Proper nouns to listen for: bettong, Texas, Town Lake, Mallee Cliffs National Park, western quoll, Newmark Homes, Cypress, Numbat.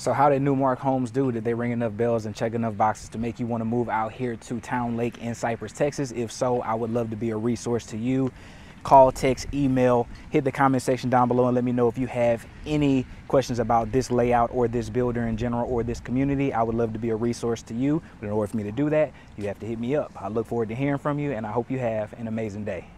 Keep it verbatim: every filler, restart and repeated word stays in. So how did Newmark Homes do? Did they ring enough bells and check enough boxes to make you want to move out here to Town Lake in Cypress, Texas? If so, I would love to be a resource to you. Call, text, email, hit the comment section down below and let me know if you have any questions about this layout or this builder in general or this community. I would love to be a resource to you, but in order for me to do that, you have to hit me up. I look forward to hearing from you, and I hope you have an amazing day.